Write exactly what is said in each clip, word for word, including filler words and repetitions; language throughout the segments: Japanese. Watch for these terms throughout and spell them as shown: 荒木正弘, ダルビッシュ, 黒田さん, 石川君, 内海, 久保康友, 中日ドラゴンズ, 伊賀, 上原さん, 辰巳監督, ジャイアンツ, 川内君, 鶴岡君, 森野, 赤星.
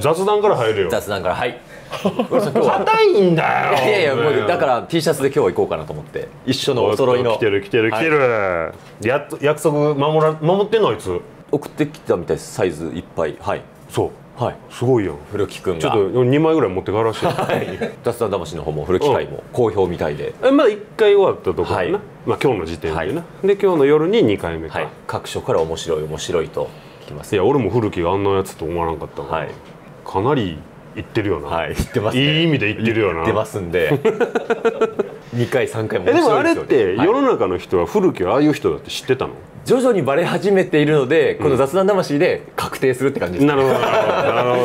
雑談から入るよ。雑談から、はい。硬いんだよ。いやいや、もうだから T シャツで今日は行こうかなと思って。一緒のお揃いの。来てる来てる来てる。やっと約束守ら守ってんのあいつ。送ってきたみたいです。サイズいっぱい。はい。そう。はい。すごいよ。古木くんが。ちょっとにまいぐらい持ってからして。はい。雑談魂の方も古木会も好評みたいで。え、まだいっかい終わったところな。まあ今日の時点でな。で今日の夜ににかいめか。各所から面白い面白いと。いや俺も古木があんなやつと思わなかったからかなりいってるよな。はい、いってますね。いい意味でいってるよな。いってますんでにかいさんかいも面白いですよね。でもあれって世の中の人は古木はああいう人だって知ってたの？徐々にバレ始めているのでこの雑談魂で確定するって感じです。なるほどなるほどなるほ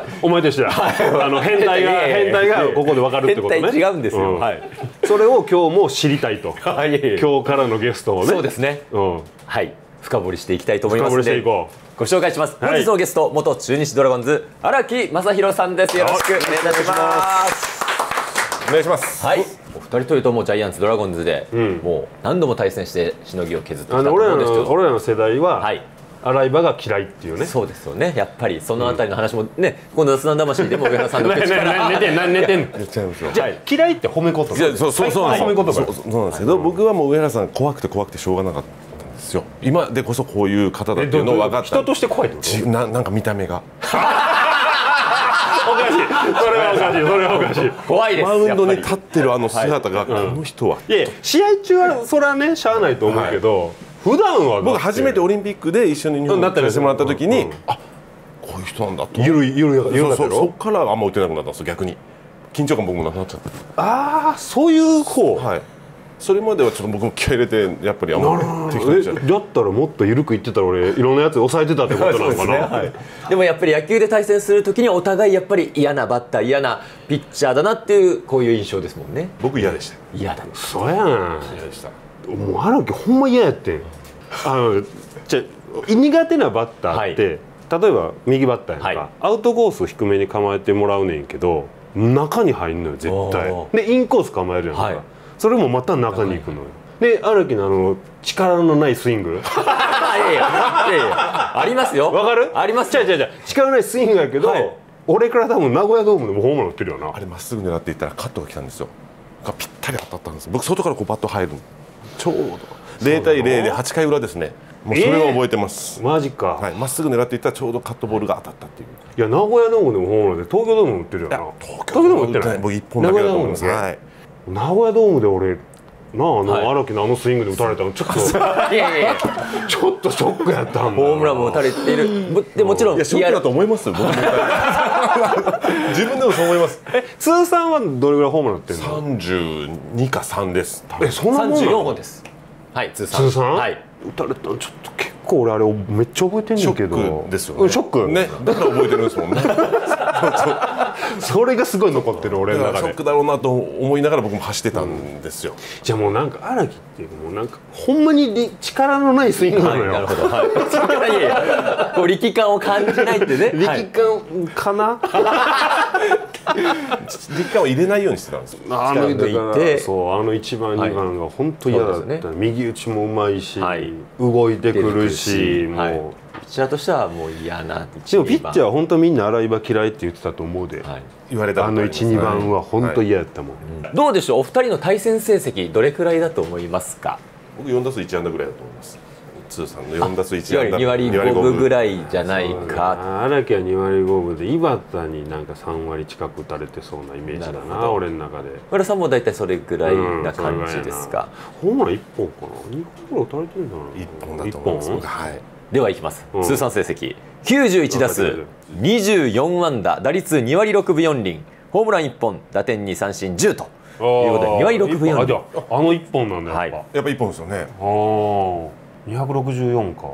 ど。お前としてはあの変態が変態がここで分かるってことね。変態違うんですよ。それを今日も知りたいと。今日からのゲストをね。そうですね。はい、深掘りしていきたいと思いますのでご紹介します。本日のゲスト、元中日ドラゴンズ荒木正弘さんです。よろしくお願いいたします。お願いします。はい、お二人というともうジャイアンツドラゴンズでもう何度も対戦してしのぎを削ってきたと思うんですけど、俺らの世代は洗い場が嫌いっていうね。そうですよね。やっぱりそのあたりの話もね、この雑談魂でも上原さんの口から寝てん何寝てんって言っちゃいますよ。じゃあ嫌いって褒め言葉。そうなんですけど、僕はもう上原さん怖くて怖くてしょうがなかったですよ。今でこそこういう方だっていうのを分かった。人として怖いってこと？な、なんか見た目がおかしい。それはおかしい。それはおかしい。怖いです。マウンドに立ってるあの姿がこの人は。いや試合中はそれはねしゃあないと思うけど、普段は僕初めてオリンピックで一緒に日本に出してもらった時に、あこういう人なんだと。ゆるゆるやから。そっからあんま打てなくなったんです。逆に緊張感僕もなくなっちゃった。ああそういう方。はい。それまではちょっと僕も気合入れてやっぱりあんまり適当じゃない。だったらもっと緩くいってたら俺いろんなやつ抑えてたってことなのかな。でもやっぱり野球で対戦するときにお互いやっぱり嫌なバッター嫌なピッチャーだなっていうこういう印象ですもんね。僕嫌でした。嫌だ。そうやん。嫌でした。もう荒木ほんま嫌やってん。あのじゃ苦手なバッターって例えば右バッターやんかアウトコース低めに構えてもらうねんけど中に入んのよ絶対。でインコース構えるやんか。それもまた中に行くのよ。で荒木のあの力のないスイングありますよ。わかる？あります。違う違う違う、力ないスイングだけど、はい、俺から多分名古屋ドームでもホームラン打ってるよな。あれまっすぐ狙っていったらカットが来たんですよ。ぴったり当たったんです。僕外からこうバット入るちょうどゼロたいゼロではちかい裏ですね。もうそれは覚えてます。えー、マジか。はい、まっすぐ狙っていったらちょうどカットボールが当たったっていう。いや名古屋ドームでもホームランで東京ドームも打ってるよな。東京ドーム打ってない。僕一本だけだと思います。はい。名古屋ドームで俺なあの荒木のあのスイングで打たれたのちょっとちょっとショックやったんだ。ホームランも打たれている。でもちろんショックだと思いますよ。僕自分でもそう思います。え通算はどれぐらいホームラン打ってるの？三十二か三です。えそんなもんなの？三十四本です。はい通算。通算？はい。打たれたのちょっと結構俺あれめっちゃ覚えてんだけど。ショックですよね。ショックね。だから覚えてるんですもんね。それがすごい残ってる俺の中で。ショックだろうなと思いながら僕も走ってたんですよ。じゃあもうなんか荒木ってもうなんかほんまに力のないスイングなのよ。なるほど。はい。こう力感を感じないってね。力感かな。力感を入れないようにしてたんですよ。あのいて、そうあの一番二番が本当嫌だった。右打ちもうまいし、動いてくるし、もう。ピッチャーとしてはもう嫌な。でもピッチャーは本当みんな洗い場嫌いって言ってたと思うで。言われた。あの一二番は本当嫌だったもん。どうでしょうお二人の対戦成績どれくらいだと思いますか？僕四打数一安打ぐらいだと思います。通算の四打数一安打。二割五分ぐらいじゃないか。荒木は二割五分で井端になんか三割近く打たれてそうなイメージだな俺の中で。村さんも大体それぐらいな感じですか？ホームラン一本かな？二本ぐらい打たれてるんだろう。一本だと思います。はい。ではいきます。通算成績きゅうじゅういちだすうにじゅうよんあんだだりつにわりろくぶよんりんホームランいっぽん打点にさんしんじゅうということでにわりろくぶよんりん。ああのいっぽんなんだやっぱ。やっぱいっぽんですよね。ああにひゃくろくじゅうよんか。ち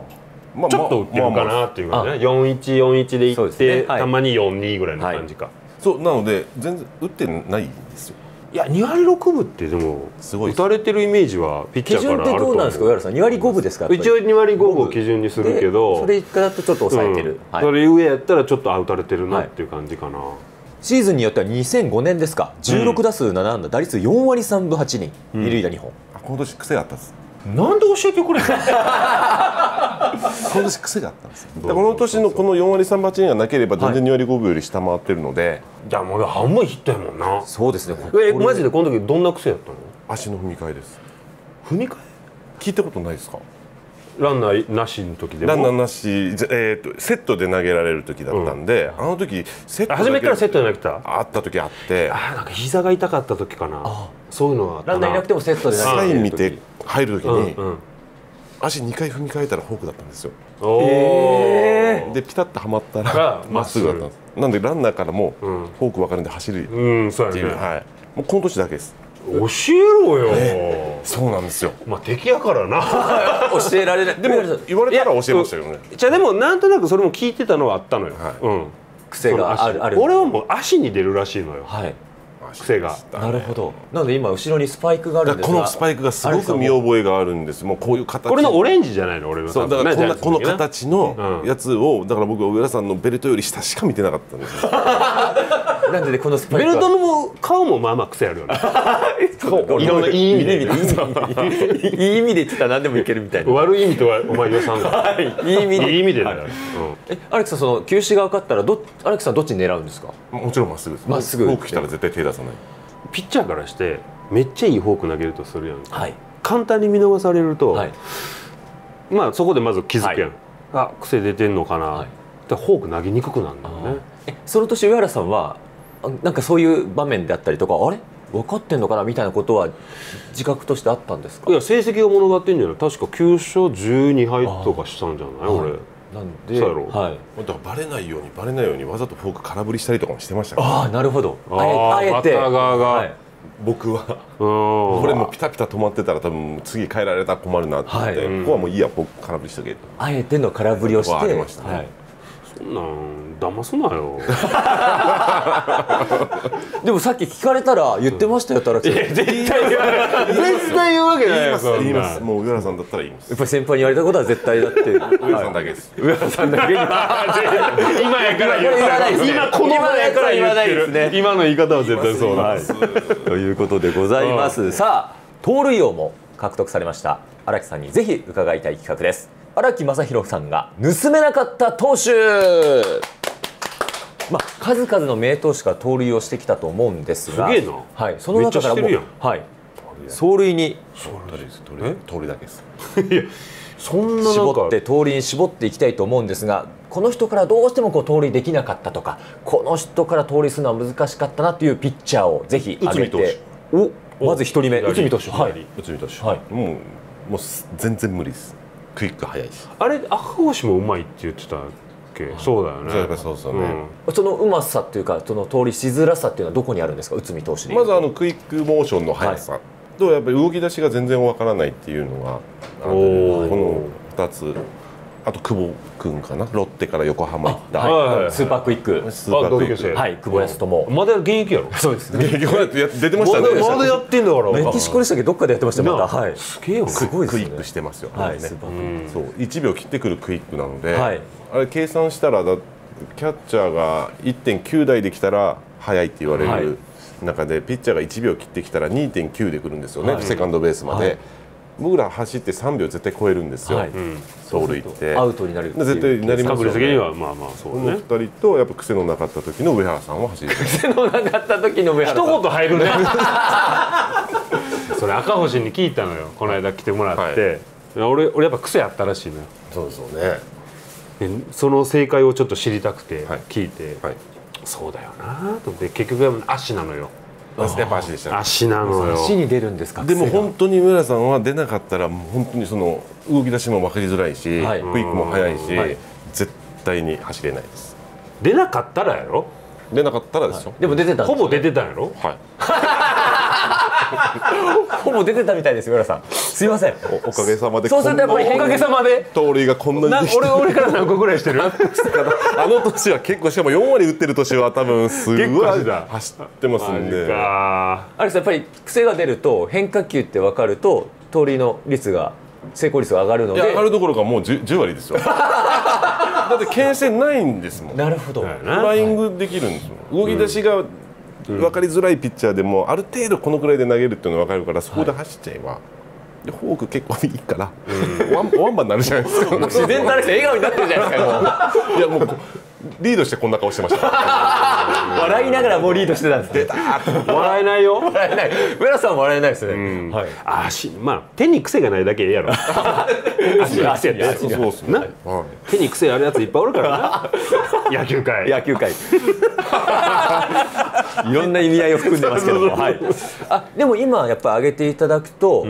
ょっと打ってるかなっていうかね。よんいちよんいちでいってたまによんにぐらいの感じか。そうなので全然打ってないんですよ。いやにわりろくぶってでも打たれてるイメージはピッチャーからあると思う。基準ってどうなんですか上原さん？にわりごぶですか？一応にわりごぶを基準にするけどそれいっかいだとちょっと抑えてる、それ上やったらちょっと打たれてるなっていう感じかな。シーズンによってはにせんごねんですかじゅうろくだすうななあんだ打率よんわりさんぶはちりんにるいだにほん。今年癖あったです。なんで教えてくれないこの年癖があったんですよ。この年のこのよんわりさんぶはちにんがなければ全然にわりごぶより下回ってるので、じゃあもう半分いったやもんな。そうですね。え、マジでこの時どんな癖やったの？足の踏み替えです。踏み替え聞いたことないですか？ランナーなしの時でもランナーなし、えー、とセットで投げられる時だったんで、うん、あの時セット初めからセットじゃなくてあった時あって、ああなんか膝が痛かった時かな。あそういうのはランナーいなくてもセットで投げられるサイン見て入る時に、うん、うん、足にかい踏み替えたらフォークだったんですよ。えー、でピタッとはまったらまっすぐだったんです。なんでランナーからもフォーク分かるんで走るっていう、もうこの年だけです。教えろよ、ね。そうなんですよ。まあ敵やからな。教えられない。でも言われたら教えましたよね。じゃあでもなんとなくそれも聞いてたのはあったのよ。はい、うん。癖があるある。俺はもう足に出るらしいのよ。はい。癖が。なるほど。なので今後ろにスパイクがあるんですが。このスパイクがすごく見覚えがあるんです。もうこういう形。これのオレンジじゃないの俺の。そうだからこんなこの形のやつをだから僕は上田さんのベルトより下しか見てなかったんですよ。なんでこのスパイクベルトの顔もまあまあ癖あるよね。いろんないい意味でいい意味で言ってたら何でもいけるみたいな。悪い意味とはお前予算がいい意味でいい意味で。え、アレックスさんその球種が分かったらどアレックスさんどっちに狙うんですか？もちろんまっすぐです。まっすぐ。フォーク来たら絶対手出さない。ピッチャーからしてめっちゃいいフォーク投げるとするやん。簡単に見逃されるとまあそこでまず気づくやん。あ癖出てんのかな。フォーク投げにくくなるんだよね。その年上原さんはなんかそういう場面であったりとか、あれ分かってんのかなみたいなことは自覚としてあったんですか？いや成績が物語ってんじゃない。確かきゅうしょうじゅうにはいとかしたんじゃない俺。はい、なんでそうやろ、はい、だからバレないようにバレないようにわざとフォーク空振りしたりとかもしてましたから。ああなるほど。あえて僕はこれもピタピタ止まってたら多分次変えられたら困るなって思って、はい、ここはもういいやフォーク空振りしとけとあえての空振りをしてありましたね。はい、そんなん騙すなよ。でもさっき聞かれたら言ってましたよ、たらきさん。いや絶対言わない。絶対言うわけないよ。言います。もう上原さんだったら言います。やっぱり先輩に言われたことは絶対だって。上原さんだけです。上原さんだけ。今やから言わないですね。今この場やから言わないですね。今の言い方は絶対そうなんです。ということでございます。さあ盗塁王も獲得されました荒木さんにぜひ伺いたい企画です。荒木正弘さんが盗めなかった投手、まあ、数々の名投手が盗塁をしてきたと思うんですが、すげえな、はい、その中からもはい走塁に盗塁だけですそんな絞って盗塁に絞っていきたいと思うんですが、この人からどうしてもこう盗塁できなかったとか、この人から盗塁するのは難しかったなというピッチャーをぜひ挙げて、おまずひとりめ内海投手、はい、内海投手、はい、もうもう全然無理です。クイック早いし、あれ赤星もうまいって言ってたっけ？そうだよね。そうそうね。そのうまさっていうかその通りしづらさっていうのはどこにあるんですか？内海投手で。まずあのクイックモーションの速さとやっぱり動き出しが全然わからないっていうのがこのふたつ。あと久保君かな、ロッテから横浜行ったスーパークイック、スーパークイック、はい久保康友、まだ現役やろ。そうですね、現役や出てましたね。まだやってんだから。メキシコでしたっけ、どっかでやってました。またはいすげえよ、すごいですね。クイックしてますよ。はい、そういちびょう切ってくるクイックなので、あれ計算したらキャッチャーが いってんきゅうだいできたら速いって言われる中で、ピッチャーがいちびょう切ってきたら にてんきゅう でくるんですよね、セカンドベースまで。僕ら走ってさんびょう絶対超えるんですよ。盗塁ってアウトになる。絶対なりますよね。確率的にはまあまあそうね。このふたりとやっぱ癖のなかった時の上原さんは走る。癖のなかった時の上原さん。一言入るね。それ赤星に聞いたのよ。この間来てもらって、俺俺やっぱ癖あったらしいのよ。そうですよね。その正解をちょっと知りたくて聞いて、そうだよなと思って結局足なのよ。やっぱ足でしたね。足なのよ。足に出るんですか。でも本当に上原さんは出なかったらもう本当にその動き出しも分かりづらいし、クイックも速いし、絶対に走れないです。出なかったらやろ。出なかったらですよ。でも出てた。ほぼ出てたやろ。はい。ほぼ出てたみたいです上原さん。すいません。おかげさまで。そうするとやっぱりおかげさまで盗塁がこんなに。俺俺から何個ぐらいしてる？あの年は結構、しかもよんわり打ってる年は多分すごい走ってますんで。あれさやっぱり癖が出ると変化球って分かると盗塁の率が成功率が上がるので。上がるどころかもう 10, 10割ですよ。だって牽制ないんですもん。なるほど。フライングできるんですもん。動き出しが分かりづらいピッチャーでもある程度このくらいで投げるっていうのが分かるから、そこで走っちゃえば。でフォーク結構いいから、うん、ワンバンになるじゃないですか。もう自然な笑顔になってるじゃないですか。いやもうリードしてこんな顔してました。笑いながらもうリードしてたんです。出たー。笑えないよ。笑えない。村さん笑えないですね。うん、はい。足、まあ手に癖がないだけええやろ。足、足やって。そうそう。な、手に癖あるやついっぱいおるからな。野球界。野球界。いろんな意味合いを含んでますけども。はい。あ、でも今やっぱ上げていただくと、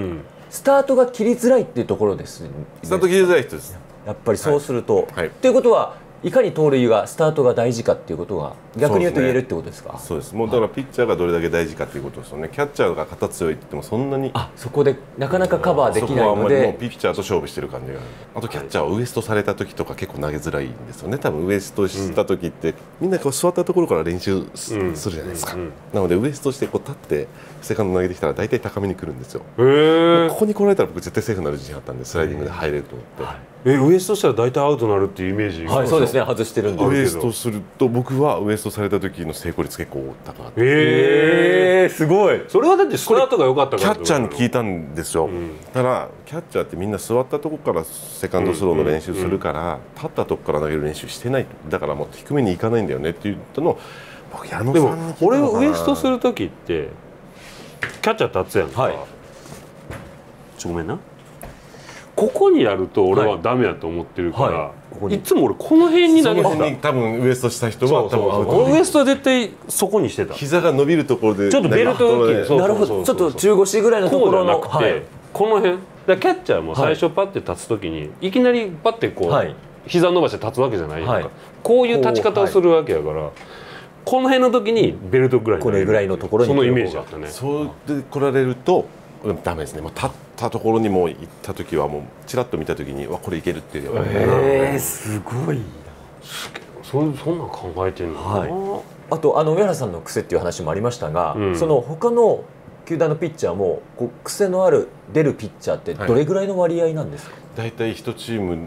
スタートが切りづらいっていうところです。スタート切りづらい人です。やっぱりそうすると、ということは。いかに盗塁がスタートが大事かっていうことが逆に言うと言えるってことですか。そうですね。もうだからピッチャーがどれだけ大事かっていうことですよね。キャッチャーが肩強いって言ってもそんなにあそこでなかなかカバーできないので、もうピッチャーと勝負してる感じがある。あとキャッチャーはウエストされた時とか結構投げづらいんですよね。多分ウエストした時って、うん、みんなこう座ったところから練習するじゃないですか。なのでウエストしてこう立ってセカンド投げてきたら大体高めに来るんですよ。ここに来られたら僕絶対セーフになる自信あったんでスライディングで入れると思って。はい、えウエストしたら大体アウトになるっていうイメージ。はい、そうですね。外してるんで。ウエストすると僕はウエストされた時の成功率結構高かった。ええー、すごい。それはだってスタートが良かったから。キャッチャーに聞いたんですよ。うん、ただキャッチャーってみんな座ったとこからセカンドスローの練習するから、立ったとこから投げる練習してない。だからもう低めに行かないんだよねって言ったのを僕矢野さんに聞いたのかな。でも俺ウエストする時ってキャッチャー立つやんか。はい、ちょごめんな。ここにやると俺はダメやと思ってるから、いつも俺この辺に投げてた。その辺に多分ウエストした人は多分アウト。ウエストは絶対そこにしてた。膝が伸びるところでちょっとベルト付近、なるほど、ちょっと中腰ぐらいのところのこうじゃなくてこの辺。だキャッチャーも最初パッて立つときにいきなりパッてこう膝伸ばして立つわけじゃないとか、こういう立ち方をするわけやから。この辺の時にベルトぐらいこれぐらいのところにそのイメージあったね。そうで来られると。ダメですね。もう立ったところにもう行った時はもうちらっと見た時にわこれいけるっていう。ええ、すごいな。そんそんなん考えてるの。はい。あとあの上原さんの癖っていう話もありましたが、うん、その他の球団のピッチャーもこう癖のある出るピッチャーってどれぐらいの割合なんですか。はい、だいたい一チーム、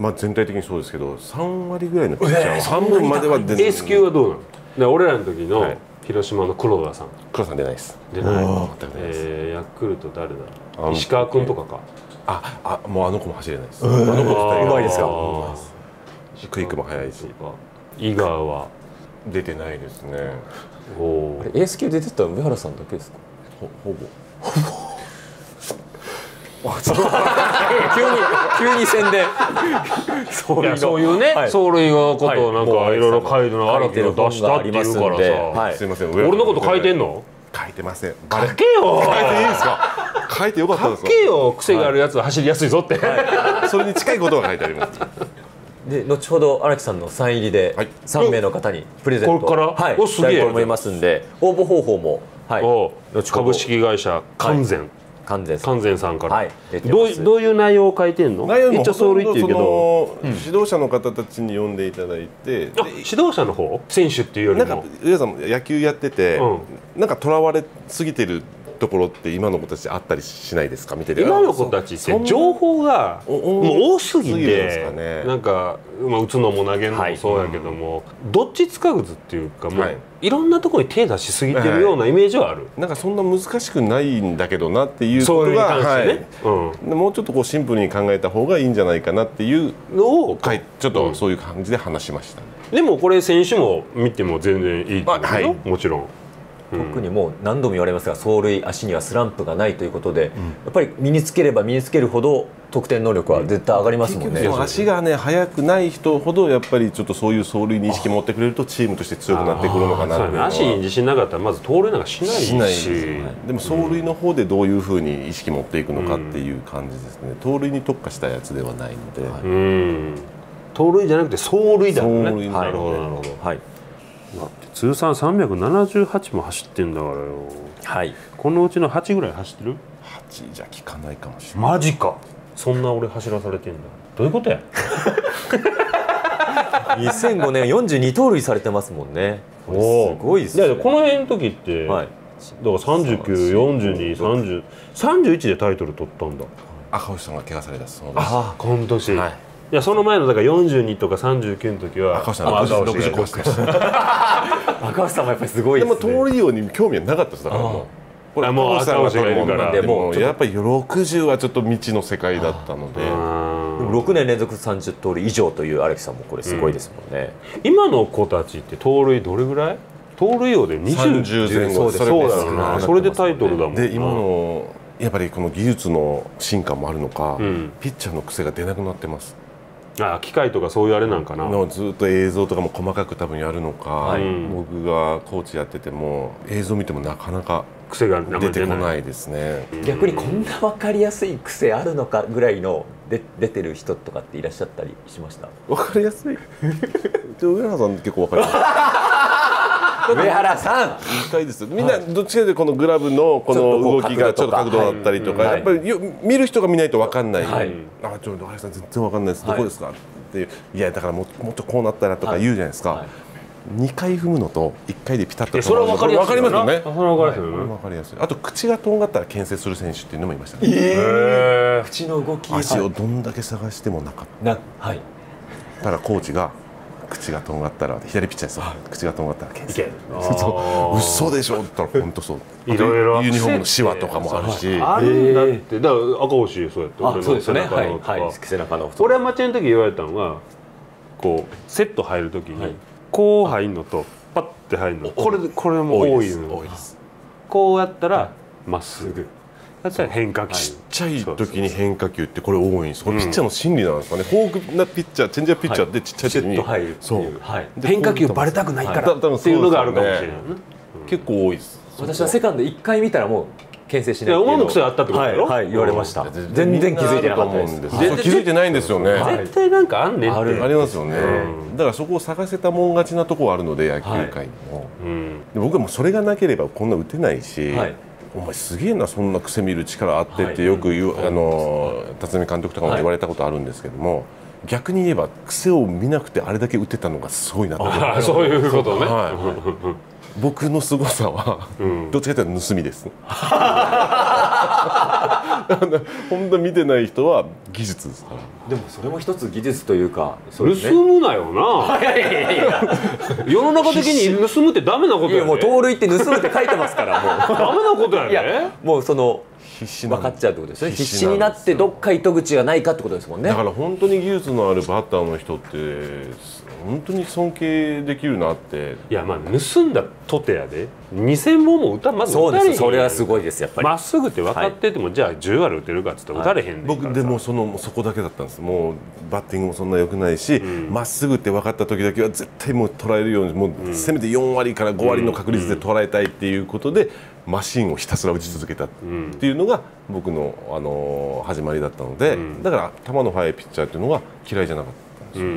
まあ全体的にそうですけど三割ぐらいのピッチャー。半分までは出ない。エース級はどうなの。で俺らの時の、はい、広島の黒田さん。黒田さん出ないです。出ない。ええ、ヤクルト誰だ。石川君とかか。あ、あ、もうあの子も走れないです。あの子うまいですか。クイックも速いし。伊賀は出てないですね。おお。エース級出てた上原さんだけですか。ほぼ。ほぼ。急に急に宣伝。そういうね、走塁のことをなんかいろいろ書いての新手を出したっていうからさ、すみません、俺のこと書いてんの？書いてません。書けよ。書いていいですか？書いてよかったですか？書けよ。癖があるやつは走りやすいぞって。それに近いことが書いてあります。で、後ほど荒木さんのサイン入りでさん名の方にプレゼントをしたいと思いますんで、応募方法もはい、株式会社完全。完全さんからどういう内容を書いてんの？内容も走塁っていうけど、指導者の方たちに読んでいただいて、指導者の方、選手っていうよりも、なんか皆さん野球やってて、なんかとらわれすぎてるところって今の子たちあったりしないですか？見てる今の子たちって情報がもう多すぎて、なんか打つのも投げるのもそうやけども、どっちつかずっていうかもう。いろんなところに手出しすぎてるようなイメージはある。なんかそんな難しくないんだけどなっていうことが、はい、もうちょっとこうシンプルに考えた方がいいんじゃないかなっていうのをちょっとそういう感じで話しました。でもこれ選手も見ても全然いいと思うよ。もちろん。特にもう何度も言われますが、走塁足にはスランプがないということで、やっぱり身につければ身につけるほど得点能力は絶対上がりますもんね。足がね速くない人ほどやっぱりちょっとそういう走塁に意識持ってくれるとチームとして強くなってくるのかなって。足に自信なかったらまず盗塁なんかしないし、でも走塁の方でどういうふうに意識持っていくのかっていう感じですね。盗塁に特化したやつではないので、うん、盗塁じゃなくて走塁だもんね。なるほどなるほど。はい。通算さんびゃくななじゅうはちも走ってんだからよ。はい。このうちのはちぐらい走ってる？ はち じゃ効かないかもしれない。マジか。そんな俺走らされてんだ。どういうことや。にせんごねんよんじゅうに盗塁されてますもんね。おお。すごいですね。いやこの辺の時って、はい、だからさんじゅうきゅう、よんじゅうに、さんじゅう、さんじゅういちでタイトル取ったんだ。赤星さんが怪我されたそうです。ああ、この年。はい、いやその前のだからよんじゅうにとかさんじゅうきゅうの時は赤星さんろくじゅうごです。赤星さんもやっぱりすごいですね。でも盗塁王に興味はなかったです。だからもうこれもう赤星がいるからでもやっぱりろくじゅうはちょっと未知の世界だったので、ろくねん連続さんじゅう盗塁以上という荒木さんもこれすごいですもんね。今の子たちって盗塁どれぐらい？盗塁王でにじゅうまんごそれだよね。それでタイトルだもん。で今のやっぱりこの技術の進化もあるのか、ピッチャーの癖が出なくなってます。ああ機械とかそういうあれなんかな。ずっと映像とかも細かく多分やるのか、僕がコーチやってても映像見てもなかなか癖が出てこないですね。逆にこんな分かりやすい癖あるのかぐらいので出てる人とかっていらっしゃったりしました？分かりやすい。上原さん結構分かりやすい。上原さん。深いです。みんなどっちかでこのグラブのこの動きがちょっと角度だったりとか、やっぱり見る人が見ないと分かんない。あ、ちょっと上原さん全然分かんないです。どこですか？っていう、いやだからもっとこうなったらとか言うじゃないですか。にかい踏むのといっかいでピタッと止まるのと分かりますよね。分かりやすい。あと口がとんがったら牽制する選手っていうのもいましたね。ええ。口の動き。足をどんだけ探してもなかった。はい。ただコーチが口がとんがったら左ピッチャーですよ。口がとんがったら牽制。そうそう。嘘でしょって言ったら本当そう。いろいろユニフォームのシワとかもあるし。あるだってだから赤星そうやって。あ、そうですね。はいはい。背中の。俺はマッチの時言われたのがこうセット入る時に。こう入るのとパッて入るのこれこれも多いの多いです。こうやったらまっすぐだったら変化球、ちっちゃい時に変化球ってこれ多いんです。これピッチャーの心理なんですかね。フォークなピッチャーチェンジアップピッチャーでちっちゃい時にそう変化球バレたくないからっていうのがあるかもしれない。結構多いです。私はセカンドいっかい見たらもう牽制しない。思うの癖あったってことだろ。はい、言われました。全然気づいてなかったです。気づいてないんですよね。絶対なんかあんねん。ありますよね。だからそこを探せたもん勝ちなところあるので野球界も。僕はもうそれがなければこんな打てないし、お前すげえなそんな癖見る力あってってよく言うあの辰巳監督とかも言われたことあるんですけども。逆に言えば癖を見なくてあれだけ打てたのがすごいなと思います。そういうことね。僕のすごさはどっちかというと盗みです。本当見てない人は技術ですから。でもそれも一つ技術というか盗むなよな。世の中的に盗むってダメなことやね。もう盗塁って盗むって書いてますからダメなことやね。もうその分かっちゃうってことですね。必死になってどっか糸口がないかってことですもんね。だから本当に技術のあるバッターの人って本当に尊敬できるなって。いやまあ盗んだとてやでにせんぼんも打たまず打たれへん。それはすごいです。やっぱりまっすぐって分かってても、はい、じゃあじゅうわり打てるかっつったら打たれへんねんからさ。僕でもそのそこだけだったんです。もうバッティングもそんな良くないし、ま、うん、っすぐって分かった時だけは絶対もう捉えるようにもう、うん、せめてよんわりからごわりの確率で捉えたいっていうことで。うんうんうんマシンをひたすら打ち続けたっていうのが僕の、あのー、始まりだったので、うん、だから球の速いピッチャーっていうのは嫌いじゃなかったんですよね。うん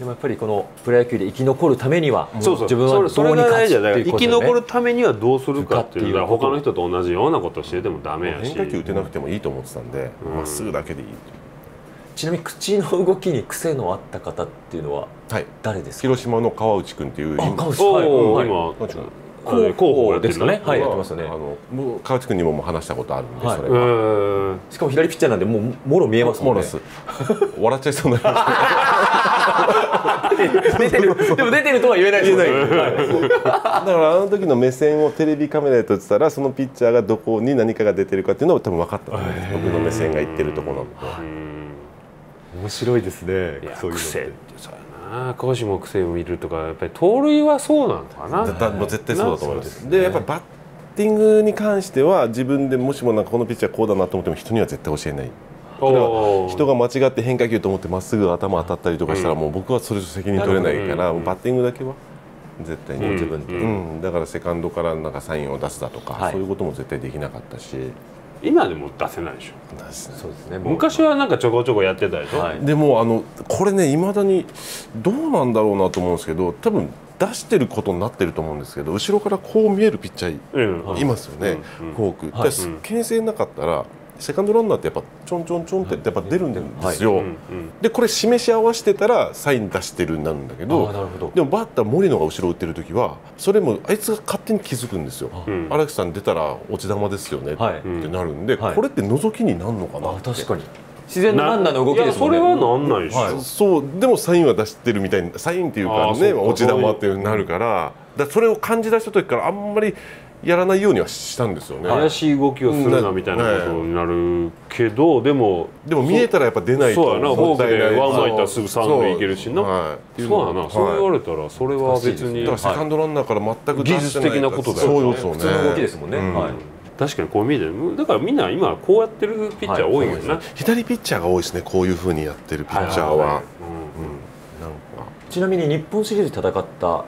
でもやっぱりこのプロ野球で生き残るためには自分はどうに勝つっていうことでね。生き残るためにはどうするかっていうのは他の人と同じようなことをしててもダメやし変化球打てなくてもいいと思ってたんでま、うん、っすぐだけでいいと。ちなみに口の動きに癖のあった方っていうのは誰ですか？はい、広島の川内君っていう。あ、川内君広報ですかね。はい、やってましたね。あの、もう川内君にもも話したことあるんで、それは。しかも左ピッチャーなんで、もうもろ見えますもんね。笑っちゃいそうになります。出てる。でも出てるとは言えないですね。だからあの時の目線をテレビカメラで撮ってたら、そのピッチャーがどこに何かが出てるかっていうのは多分分かったと思います。僕の目線がいってるところなので。面白いですね。そういうの。ああ、コーチも癖を見るとか、やっぱり盗塁はそうなのかな。だもう絶対そうだと思います。で、やっぱりバッティングに関しては、自分でもしもなんかこのピッチャーこうだなと思っても、人には絶対教えない。人が間違って変化球と思って、まっすぐ頭当たったりとかしたら、もう僕はそれと責任取れないから、バッティングだけは。絶対に自分で、うん、だからセカンドからなんかサインを出すだとか、はい、そういうことも絶対できなかったし。今でも出せないでしょ。そうですね。昔はなんかちょこちょこやってたでしょ。はい、でもあのこれねいまだにどうなんだろうなと思うんですけど、多分出してることになってると思うんですけど、後ろからこう見えるピッチャーいますよね。フォーク。だから牽制なかったらセカンドランナーってやっぱちょんちょんちょんってやっぱ出るんですよ。でこれ示し合わせてたらサイン出してるになるんだけど、でもバッター森野が後ろ打ってる時はそれもあいつが勝手に気づくんですよ。荒木さん出たら落ち球ですよねってなるんで、これって覗きになるのかなって。確かに自然なランナーの動きですもんね。それはなんないでしょ。そうでもサインは出してるみたいな、サインっていうかね落ち球っていうなるから、だそれを感じ出した時からあんまり。やらないようにはしたんですよね。怪しい動きをするなみたいなことになるけど、はい、でもでも見えたらやっぱ出ないと。そうやな、フォークでワン巻いたらすぐ三塁いけるしな。はい、そうやな、はい、そう言われたらそれは別に、だからセカンドランナーから全く技術的なことだよね。そうですよね。普通の動きですもんね。うん、はい。確かにこう見えてる。だからみんな今こうやってるピッチャー多いんですね。左ピッチャーが多いですね。こういう風にやってるピッチャーは。ちなみに日本シリーズで戦った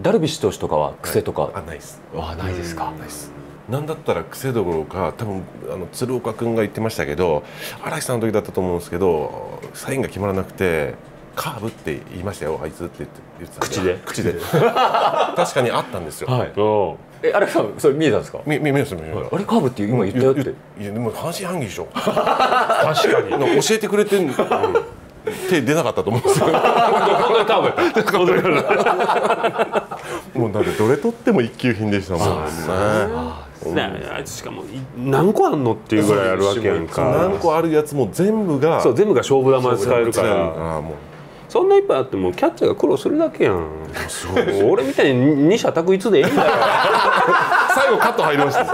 ダルビッシュ投手とかは癖とか、はい、あないです。あないですか。ないです。なんだったら癖どころか、多分あの鶴岡君が言ってましたけど、荒木さんの時だったと思うんですけど、サインが決まらなくてカーブって言いましたよあいつって言って言ってた。口で口で。確かにあったんですよ。はい。おえ、荒木さんそれ見えたんですか。見見えました見えました。あれカーブって今言ったよって。いやでも半信半疑でしょ。確かに。教えてくれてんの。手出なかったと思うんですよ。もうだってどれ取っても一級品でしたもんね。しかも何個あんのっていうぐらいあるわけやんか。何個あるやつも全部がそう全部が勝負球で使えるから。そんないっぱいあってもキャッチャーが苦労するだけやん。俺みたいに二者択一でいいんだよ。最後カット入りました。